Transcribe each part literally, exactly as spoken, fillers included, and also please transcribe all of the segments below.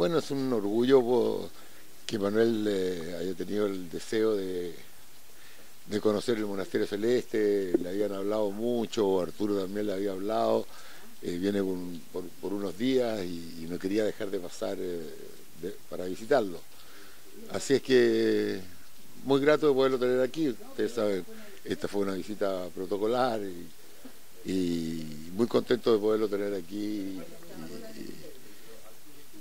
Bueno, es un orgullo po, que Manuel eh, haya tenido el deseo de, de conocer el Monasterio Celeste. Le habían hablado mucho, Arturo también le había hablado, eh, viene por, por, por unos días y, y no quería dejar de pasar eh, de, para visitarlo. Así es que muy grato de poderlo tener aquí. Ustedes saben, esta fue una visita protocolar y, y muy contento de poderlo tener aquí. Y, y,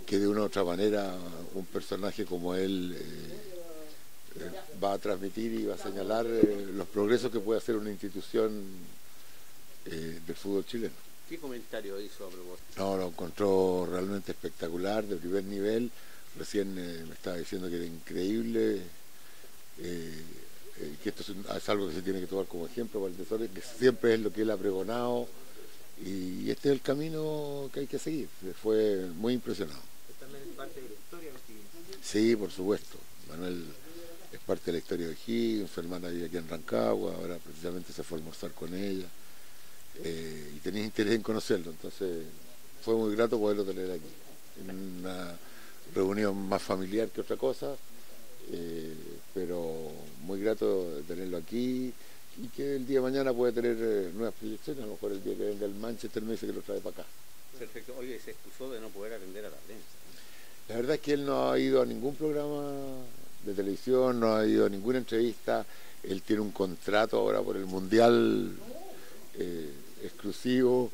que de una u otra manera un personaje como él eh, eh, va a transmitir y va a señalar eh, los progresos que puede hacer una institución eh, del fútbol chileno. ¿Qué comentario hizo a propósito? No, lo encontró realmente espectacular, de primer nivel. Recién eh, me estaba diciendo que era increíble, eh, eh, que esto es, un, es algo que se tiene que tomar como ejemplo para el tesoro, que siempre es lo que él ha pregonado, y este es el camino que hay que seguir. Fue muy impresionado. Parte de la historia de O'Higgins. Sí, por supuesto. Manuel es parte de la historia de O'Higgins, su hermana vive aquí en Rancagua, ahora precisamente se fue a almorzar con ella, eh, y tenía interés en conocerlo, entonces fue muy grato poderlo tener aquí. En una reunión más familiar que otra cosa, eh, pero muy grato tenerlo aquí y que el día de mañana puede tener eh, nuevas proyecciones, a lo mejor el día que venga el Manchester me dice que lo trae para acá. Perfecto. Oye, se excusó de no poder atender a la prensa. La verdad es que él no ha ido a ningún programa de televisión, no ha ido a ninguna entrevista. Él tiene un contrato ahora por el Mundial eh, exclusivo,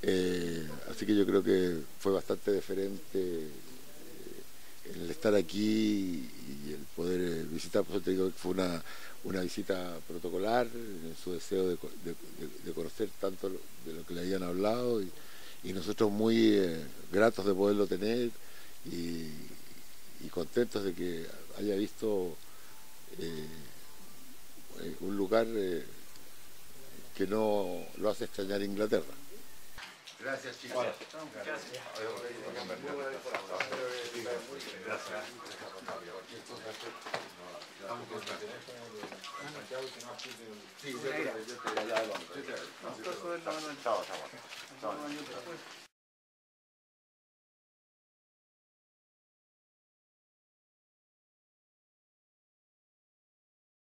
eh, así que yo creo que fue bastante diferente eh, el estar aquí y el poder visitar. Por eso te digo que fue una, una visita protocolar, en su deseo de, de, de conocer tanto de lo que le habían hablado, y, y nosotros muy eh, gratos de poderlo tener. Y, y contentos de que haya visto eh, un lugar eh, que no lo hace extrañar Inglaterra. Gracias, chicos. Bueno, gracias. Gracias.